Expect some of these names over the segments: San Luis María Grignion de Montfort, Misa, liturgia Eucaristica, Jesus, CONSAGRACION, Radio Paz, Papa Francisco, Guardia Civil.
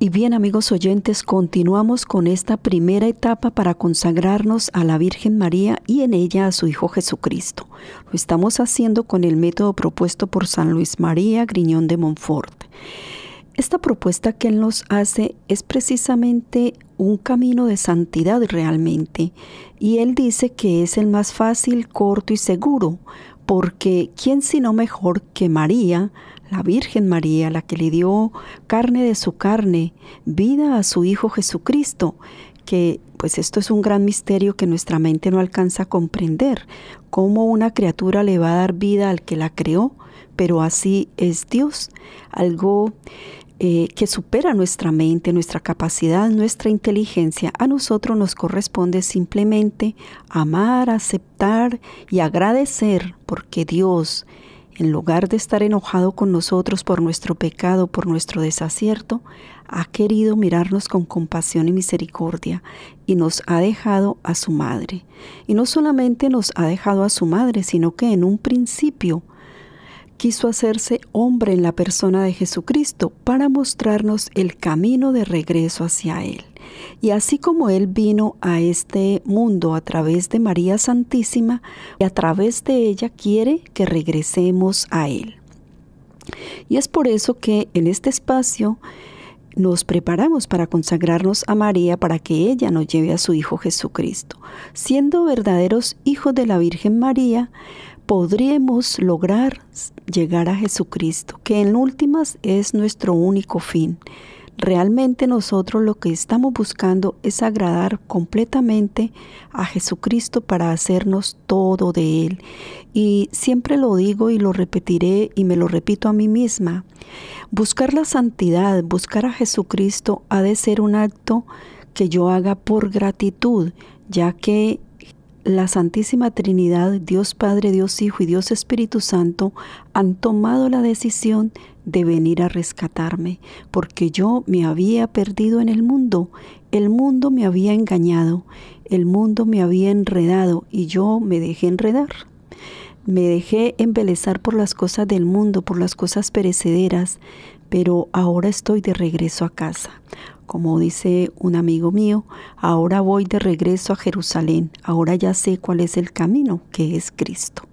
Y bien, amigos oyentes, continuamos con esta primera etapa para consagrarnos a la Virgen María y en ella a su Hijo Jesucristo. Lo estamos haciendo con el método propuesto por San Luis María Grignion de Montfort. Esta propuesta que él nos hace es precisamente un camino de santidad realmente, y él dice que es el más fácil, corto y seguro, porque ¿quién sino mejor que María, la Virgen María, la que le dio carne de su carne, vida a su Hijo Jesucristo? Que pues esto es un gran misterio que nuestra mente no alcanza a comprender. ¿Cómo una criatura le va a dar vida al que la creó? Pero así es Dios, algo que supera nuestra mente, nuestra capacidad, nuestra inteligencia. A nosotros nos corresponde simplemente amar, aceptar y agradecer, porque Dios, en lugar de estar enojado con nosotros por nuestro pecado, por nuestro desacierto, ha querido mirarnos con compasión y misericordia y nos ha dejado a su madre. Y no solamente nos ha dejado a su madre, sino que en un principio quiso hacerse hombre en la persona de Jesucristo para mostrarnos el camino de regreso hacia Él. Y así como Él vino a este mundo a través de María Santísima, y a través de ella quiere que regresemos a Él. Y es por eso que en este espacio nos preparamos para consagrarnos a María, para que ella nos lleve a su Hijo Jesucristo. Siendo verdaderos hijos de la Virgen María, podremos lograr llegar a Jesucristo, que en últimas es nuestro único fin. Realmente nosotros lo que estamos buscando es agradar completamente a Jesucristo para hacernos todo de Él. Y siempre lo digo y lo repetiré y me lo repito a mí misma. Buscar la santidad, buscar a Jesucristo ha de ser un acto que yo haga por gratitud, ya que la Santísima Trinidad, Dios Padre, Dios Hijo y Dios Espíritu Santo, han tomado la decisión de venir a rescatarme, porque yo me había perdido en el mundo me había engañado, el mundo me había enredado y yo me dejé enredar. Me dejé embelezar por las cosas del mundo, por las cosas perecederas, pero ahora estoy de regreso a casa. Como dice un amigo mío, ahora voy de regreso a Jerusalén, ahora ya sé cuál es el camino, que es Cristo.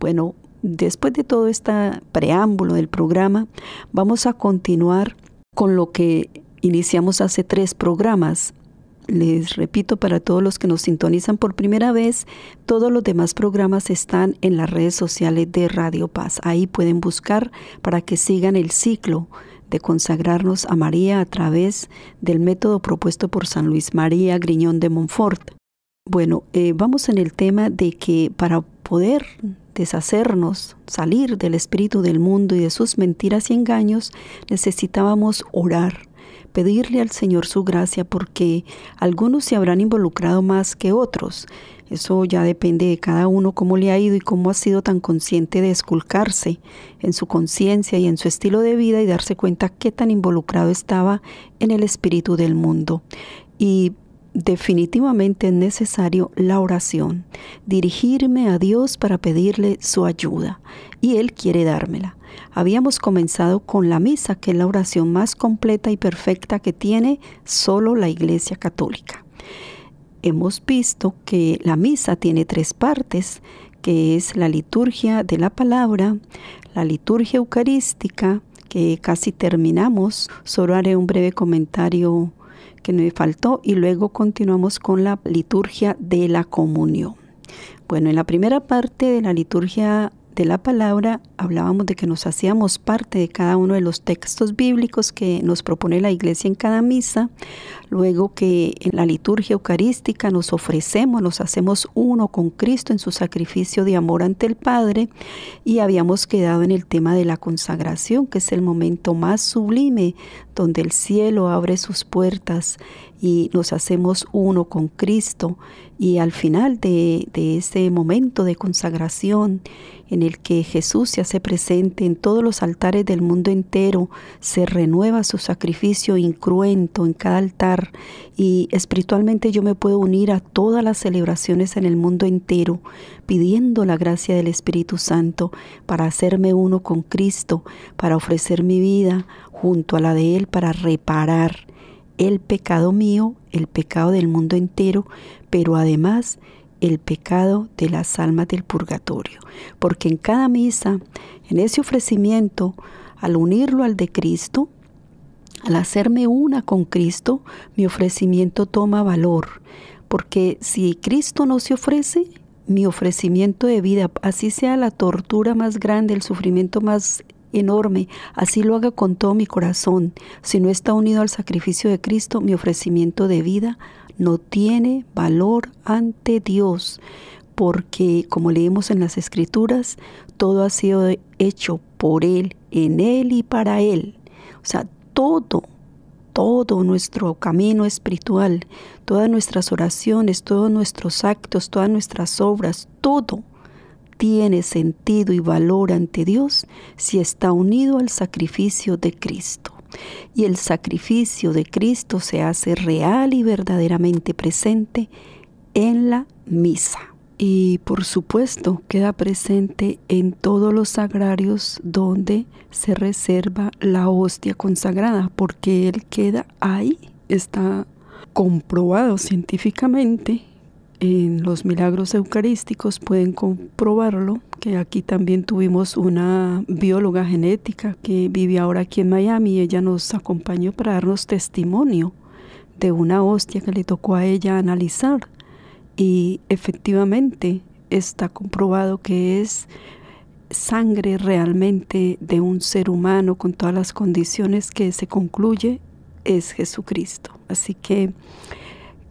Bueno, después de todo este preámbulo del programa, vamos a continuar con lo que iniciamos hace 3 programas. Les repito, para todos los que nos sintonizan por primera vez, todos los demás programas están en las redes sociales de Radio Paz. Ahí pueden buscar para que sigan el ciclo de consagrarnos a María a través del método propuesto por San Luis María Grignion de Montfort. Bueno, vamos en el tema de que para poder deshacernos, salir del espíritu del mundo y de sus mentiras y engaños, necesitábamos orar, pedirle al Señor su gracia, porque algunos se habrán involucrado más que otros. Eso ya depende de cada uno, cómo le ha ido y cómo ha sido tan consciente de esculcarse en su conciencia y en su estilo de vida y darse cuenta qué tan involucrado estaba en el espíritu del mundo. Y definitivamente es necesario la oración, dirigirme a Dios para pedirle su ayuda, y Él quiere dármela. Habíamos comenzado con la misa, que es la oración más completa y perfecta que tiene solo la Iglesia Católica. Hemos visto que la misa tiene 3 partes, que es la liturgia de la palabra, la liturgia eucarística, que casi terminamos, solo haré un breve comentario que me faltó, y luego continuamos con la liturgia de la comunión. Bueno, en la primera parte de la liturgia de la palabra hablábamos de que nos hacíamos parte de cada uno de los textos bíblicos que nos propone la Iglesia en cada misa, luego que en la liturgia eucarística nos ofrecemos, nos hacemos uno con Cristo en su sacrificio de amor ante el Padre, y habíamos quedado en el tema de la consagración, que es el momento más sublime donde el cielo abre sus puertas y nos hacemos uno con Cristo Y al final de ese momento de consagración en el que Jesús se hace presente en todos los altares del mundo entero, se renueva su sacrificio incruento en cada altar, y espiritualmente yo me puedo unir a todas las celebraciones en el mundo entero, pidiendo la gracia del Espíritu Santo para hacerme uno con Cristo, para ofrecer mi vida junto a la de Él, para reparar el pecado mío, el pecado del mundo entero, pero además el pecado de las almas del purgatorio. Porque en cada misa, en ese ofrecimiento, al unirlo al de Cristo, al hacerme una con Cristo, mi ofrecimiento toma valor. Porque si Cristo no se ofrece, mi ofrecimiento de vida, así sea la tortura más grande, el sufrimiento más enorme, así lo haga con todo mi corazón, si no está unido al sacrificio de Cristo, mi ofrecimiento de vida no tiene valor ante Dios, porque como leemos en las Escrituras, todo ha sido hecho por Él, en Él y para Él. O sea, todo nuestro camino espiritual, todas nuestras oraciones, todos nuestros actos, todas nuestras obras, todo tiene sentido y valor ante Dios si está unido al sacrificio de Cristo. Y el sacrificio de Cristo se hace real y verdaderamente presente en la misa. Y por supuesto queda presente en todos los sagrarios donde se reserva la hostia consagrada, porque Él queda ahí. Está comprobado científicamente. En los milagros eucarísticos pueden comprobarlo, que aquí también tuvimos una bióloga genética que vive ahora aquí en Miami, y ella nos acompañó para darnos testimonio de una hostia que le tocó a ella analizar, y efectivamente está comprobado que es sangre realmente de un ser humano con todas las condiciones que se concluye es Jesucristo. Así que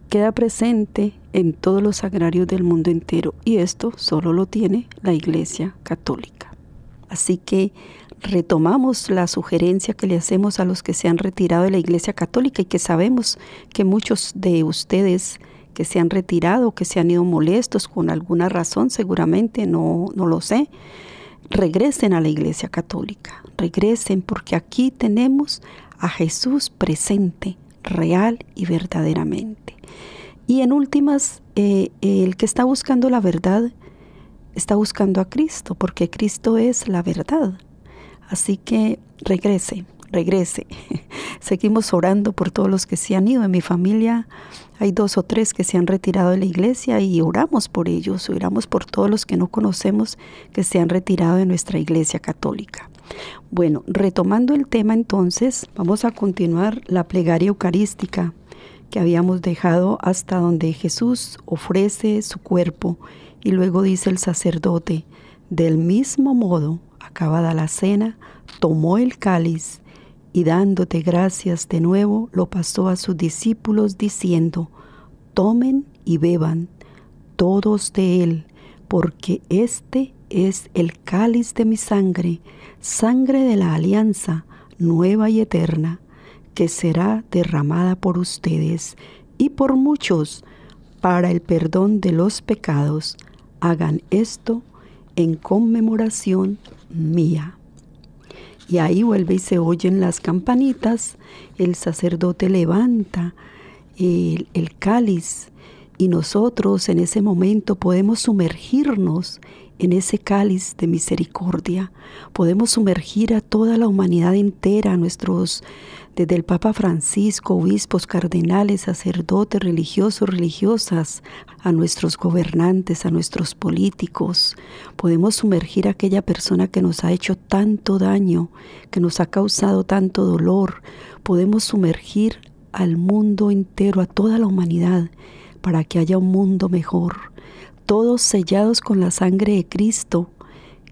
queda presente en todos los sagrarios del mundo entero, y esto solo lo tiene la Iglesia Católica. Así que retomamos la sugerencia que le hacemos a los que se han retirado de la Iglesia Católica, y que sabemos que muchos de ustedes que se han retirado, que se han ido molestos con alguna razón, seguramente, no lo sé, regresen a la Iglesia Católica, regresen, porque aquí tenemos a Jesús presente, real y verdaderamente. Y en últimas, el que está buscando la verdad, está buscando a Cristo, porque Cristo es la verdad. Así que regrese. Seguimos orando por todos los que se han ido. En mi familia hay 2 o 3 que se han retirado de la iglesia, y oramos por ellos, oramos por todos los que no conocemos que se han retirado de nuestra Iglesia Católica. Bueno, retomando el tema entonces, vamos a continuar la plegaria eucarística que habíamos dejado hasta donde Jesús ofrece su cuerpo, y luego dice el sacerdote: del mismo modo, acabada la cena, tomó el cáliz y dándote gracias de nuevo, lo pasó a sus discípulos diciendo: tomen y beban todos de él, porque este es el cáliz de mi sangre, sangre de la alianza nueva y eterna, que será derramada por ustedes y por muchos para el perdón de los pecados. Hagan esto en conmemoración mía. Y ahí vuelve y se oyen las campanitas. El sacerdote levanta el cáliz, y nosotros en ese momento podemos sumergirnos en ese cáliz de misericordia. Podemos sumergir a toda la humanidad entera, desde el Papa Francisco, obispos, cardenales, sacerdotes, religiosos, religiosas, a nuestros gobernantes, a nuestros políticos. Podemos sumergir a aquella persona que nos ha hecho tanto daño, que nos ha causado tanto dolor. Podemos sumergir al mundo entero, a toda la humanidad, para que haya un mundo mejor. Todos sellados con la sangre de Cristo,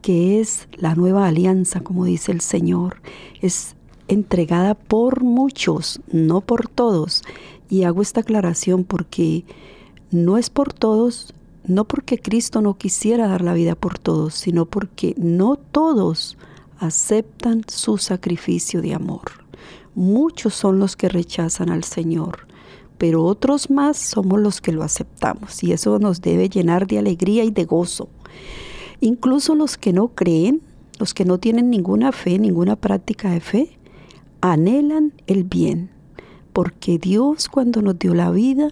que es la nueva alianza, como dice el Señor. Es entregada por muchos, no por todos. Y hago esta aclaración porque no es por todos, no porque Cristo no quisiera dar la vida por todos, sino porque no todos aceptan su sacrificio de amor. Muchos son los que rechazan al Señor. pero otros más somos los que lo aceptamos, y eso nos debe llenar de alegría y de gozo. Incluso los que no creen, los que no tienen ninguna fe, ninguna práctica de fe, anhelan el bien, porque Dios, cuando nos dio la vida,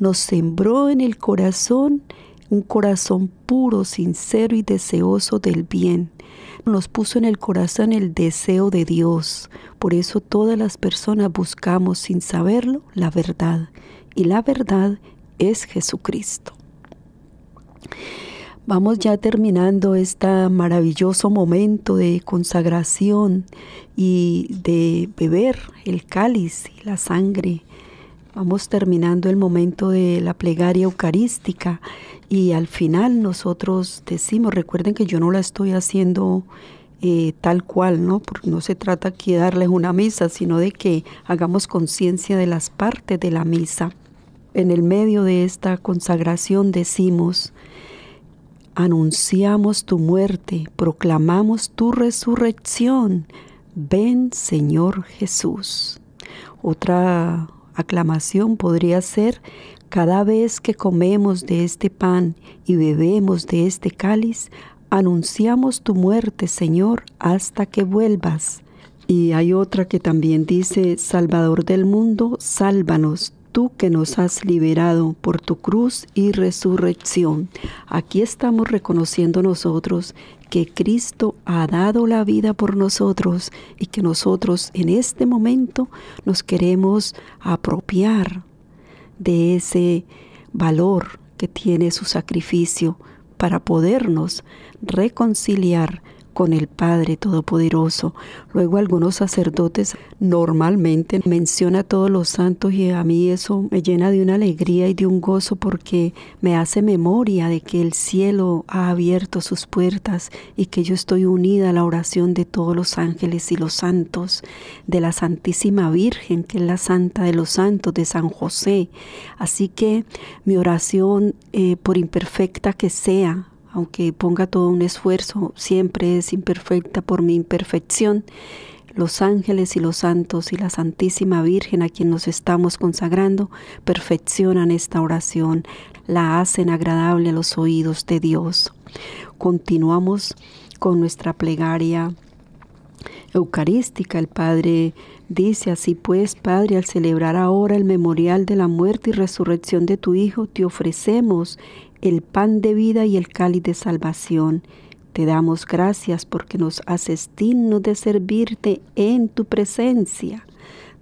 nos sembró en el corazón un corazón puro, sincero y deseoso del bien. Nos puso en el corazón el deseo de Dios. Por eso todas las personas buscamos, sin saberlo, la verdad. Y la verdad es Jesucristo. Vamos ya terminando este maravilloso momento de consagración y de beber el cáliz y la sangre. Vamos terminando el momento de la plegaria eucarística. Y al final nosotros decimos, recuerden que yo no la estoy haciendo tal cual, ¿no? Porque no se trata aquí de darles una misa, sino de que hagamos conciencia de las partes de la misa. En el medio de esta consagración decimos: anunciamos tu muerte, proclamamos tu resurrección. Ven, Señor Jesús. Otra aclamación podría ser: cada vez que comemos de este pan y bebemos de este cáliz, anunciamos tu muerte, Señor, hasta que vuelvas. Y hay otra que también dice: Salvador del mundo, sálvanos, tú que nos has liberado por tu cruz y resurrección. Aquí estamos reconociendo nosotros que Cristo ha dado la vida por nosotros y que nosotros en este momento nos queremos apropiar de ese valor que tiene su sacrificio para podernos reconciliar con el Padre Todopoderoso. Luego algunos sacerdotes normalmente mencionan a todos los santos, y a mí eso me llena de una alegría y de un gozo, porque me hace memoria de que el cielo ha abierto sus puertas y que yo estoy unida a la oración de todos los ángeles y los santos, de la Santísima Virgen, que es la Santa de los Santos, de San José. Así que mi oración, por imperfecta que sea, aunque ponga todo un esfuerzo, siempre es imperfecta por mi imperfección. Los ángeles y los santos y la Santísima Virgen, a quien nos estamos consagrando, perfeccionan esta oración, la hacen agradable a los oídos de Dios. Continuamos con nuestra plegaria eucarística. El Padre dice: así pues, Padre, al celebrar ahora el memorial de la muerte y resurrección de tu Hijo, te ofrecemos el pan de vida y el cáliz de salvación. Te damos gracias porque nos haces dignos de servirte en tu presencia.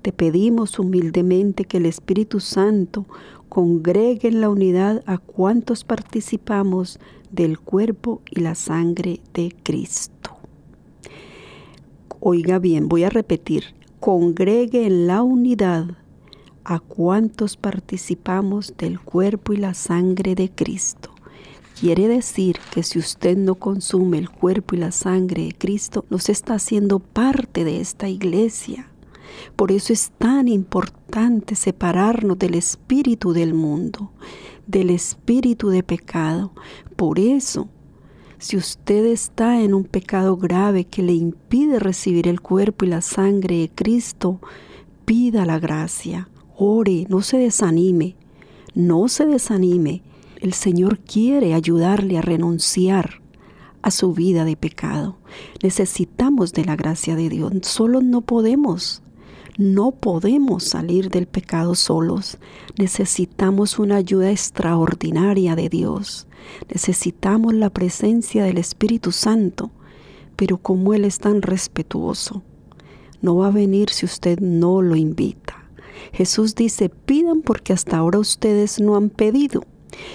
Te pedimos humildemente que el Espíritu Santo congregue en la unidad a cuantos participamos del cuerpo y la sangre de Cristo. Oiga bien, voy a repetir: congregue en la unidad a cuantos participamos del cuerpo y la sangre de Cristo. Quiere decir que si usted no consume el cuerpo y la sangre de Cristo, no se está haciendo parte de esta iglesia. Por eso es tan importante separarnos del espíritu del mundo, del espíritu de pecado. Por eso, si usted está en un pecado grave que le impide recibir el cuerpo y la sangre de Cristo, pida la gracia. Ore, no se desanime, no se desanime. El Señor quiere ayudarle a renunciar a su vida de pecado. Necesitamos de la gracia de Dios. Solos no podemos salir del pecado solos. Necesitamos una ayuda extraordinaria de Dios. Necesitamos la presencia del Espíritu Santo, pero como Él es tan respetuoso, no va a venir si usted no lo invita. Jesús dice: pidan porque hasta ahora ustedes no han pedido.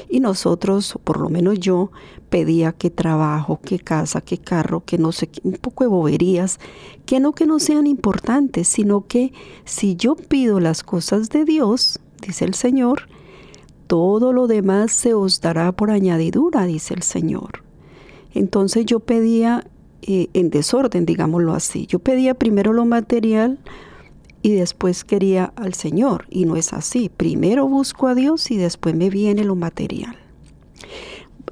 Y nosotros, por lo menos yo, pedía que trabajo, que casa, que carro, que no sé qué, un poco de boberías, que no sean importantes, sino que si yo pido las cosas de Dios, dice el Señor, todo lo demás se os dará por añadidura, dice el Señor. Entonces yo pedía en desorden, digámoslo así. Yo pedía primero lo material, y después quería al Señor, y no es así. Primero busco a Dios y después me viene lo material,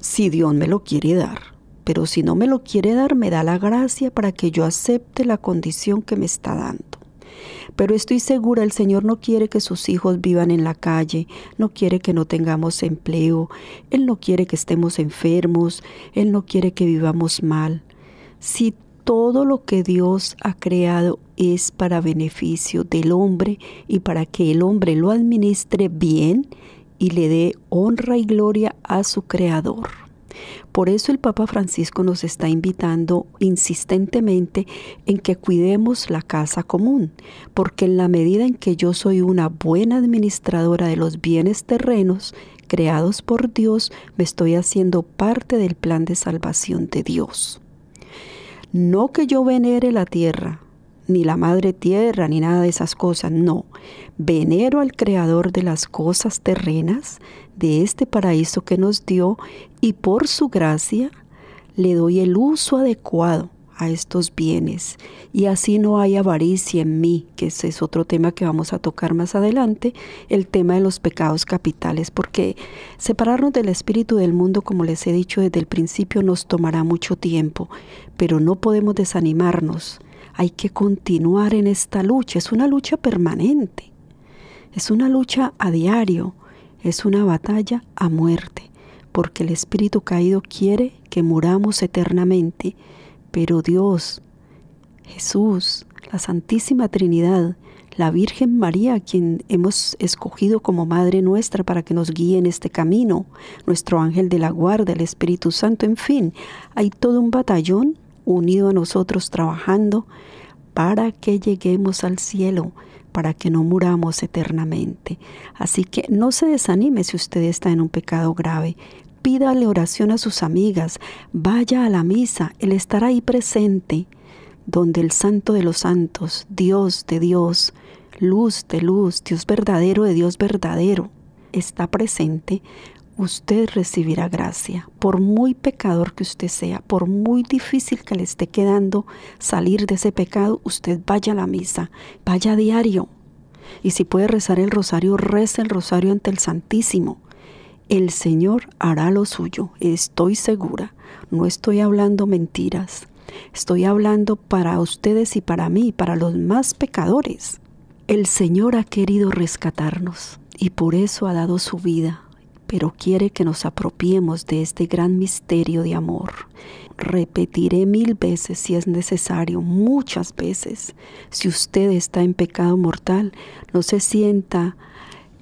si Dios me lo quiere dar. Pero si no me lo quiere dar, me da la gracia para que yo acepte la condición que me está dando. Pero estoy segura, el Señor no quiere que sus hijos vivan en la calle, no quiere que no tengamos empleo, Él no quiere que estemos enfermos, Él no quiere que vivamos mal. Si todo lo que Dios ha creado es para beneficio del hombre y para que el hombre lo administre bien y le dé honra y gloria a su Creador. Por eso el Papa Francisco nos está invitando insistentemente en que cuidemos la casa común, porque en la medida en que yo soy una buena administradora de los bienes terrenos creados por Dios, me estoy haciendo parte del plan de salvación de Dios. No que yo venere la tierra, ni la madre tierra, ni nada de esas cosas, no. Venero al creador de las cosas terrenas, de este paraíso que nos dio, y por su gracia le doy el uso adecuado a estos bienes. Y así no hay avaricia en mí, que ese es otro tema que vamos a tocar más adelante, el tema de los pecados capitales, porque separarnos del espíritu del mundo, como les he dicho desde el principio, nos tomará mucho tiempo, pero no podemos desanimarnos. Hay que continuar en esta lucha, es una lucha permanente, es una lucha a diario, es una batalla a muerte, porque el espíritu caído quiere que muramos eternamente, pero Dios, Jesús, la Santísima Trinidad, la Virgen María, quien hemos escogido como Madre nuestra para que nos guíe en este camino, nuestro ángel de la guarda, el Espíritu Santo, en fin, hay todo un batallón unido a nosotros trabajando para que lleguemos al cielo, para que no muramos eternamente. Así que no se desanime si usted está en un pecado grave. Pídale oración a sus amigas, vaya a la misa, él estará ahí presente, donde el Santo de los Santos, Dios de Dios, Luz de Luz, Dios verdadero de Dios verdadero, está presente. Usted recibirá gracia, por muy pecador que usted sea, por muy difícil que le esté quedando salir de ese pecado, usted vaya a la misa, vaya a diario. Y si puede rezar el rosario, reza el rosario ante el Santísimo. El Señor hará lo suyo, estoy segura. No estoy hablando mentiras, estoy hablando para ustedes y para mí, para los más pecadores. El Señor ha querido rescatarnos y por eso ha dado su vida. Pero quiere que nos apropiemos de este gran misterio de amor. Repetiré 1000 veces si es necesario, muchas veces. Si usted está en pecado mortal, no se sienta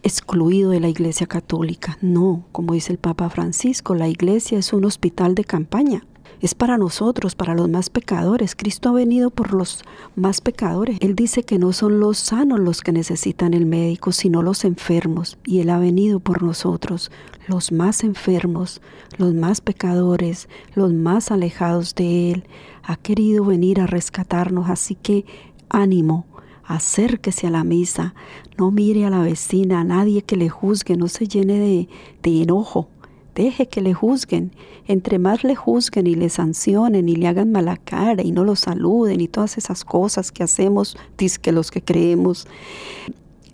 excluido de la Iglesia Católica. No, como dice el Papa Francisco, la Iglesia es un hospital de campaña. Es para nosotros, para los más pecadores. Cristo ha venido por los más pecadores. Él dice que no son los sanos los que necesitan el médico, sino los enfermos. Y Él ha venido por nosotros, los más enfermos, los más pecadores, los más alejados de Él. Ha querido venir a rescatarnos, así que ánimo. Acérquese a la misa. No mire a la vecina, a nadie que le juzgue, no se llene de enojo. Deje que le juzguen, entre más le juzguen y le sancionen y le hagan mala cara y no lo saluden y todas esas cosas que hacemos, dizque los que creemos.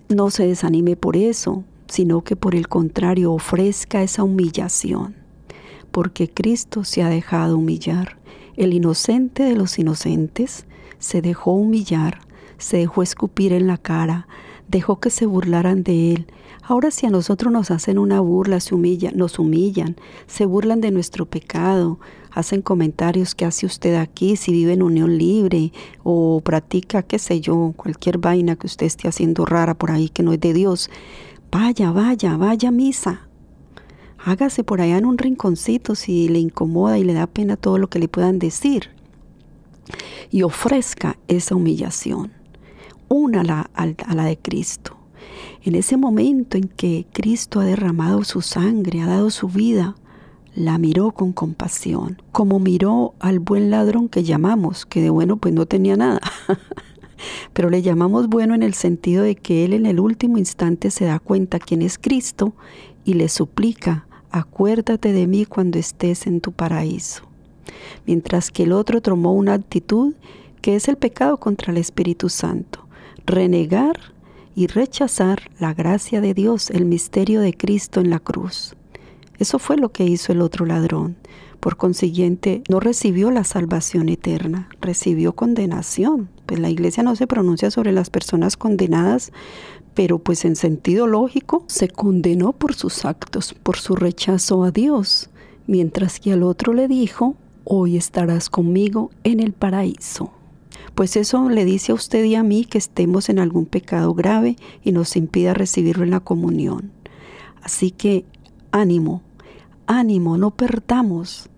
No se desanime por eso, sino que por el contrario ofrezca esa humillación, porque Cristo se ha dejado humillar. El inocente de los inocentes se dejó humillar, se dejó escupir en la cara, dejó que se burlaran de Él. Ahora si a nosotros nos hacen una burla, nos humillan, se burlan de nuestro pecado, hacen comentarios que hace usted aquí, si vive en unión libre o practica, qué sé yo, cualquier vaina que usted esté haciendo rara por ahí que no es de Dios. Vaya a misa. Hágase por allá en un rinconcito si le incomoda y le da pena todo lo que le puedan decir. Y ofrezca esa humillación. Únala a la de Cristo. En ese momento en que Cristo ha derramado su sangre, ha dado su vida, la miró con compasión, como miró al buen ladrón que llamamos, que de bueno pues no tenía nada. Pero le llamamos bueno en el sentido de que él en el último instante se da cuenta quién es Cristo y le suplica, acuérdate de mí cuando estés en tu paraíso. Mientras que el otro tomó una actitud que es el pecado contra el Espíritu Santo, renegar y rechazar la gracia de Dios, el misterio de Cristo en la cruz. Eso fue lo que hizo el otro ladrón. Por consiguiente, no recibió la salvación eterna, recibió condenación pues la Iglesia no se pronuncia sobre las personas condenadas, pero pues en sentido lógico se condenó por sus actos, por su rechazo a Dios, mientras que al otro le dijo: hoy estarás conmigo en el paraíso. Pues eso le dice a usted y a mí que estemos en algún pecado grave y nos impida recibirlo en la comunión. Así que ánimo, ánimo, no perdamos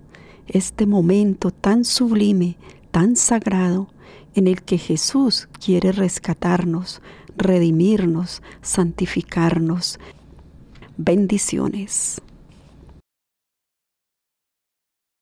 este momento tan sublime, tan sagrado, en el que Jesús quiere rescatarnos, redimirnos, santificarnos. Bendiciones.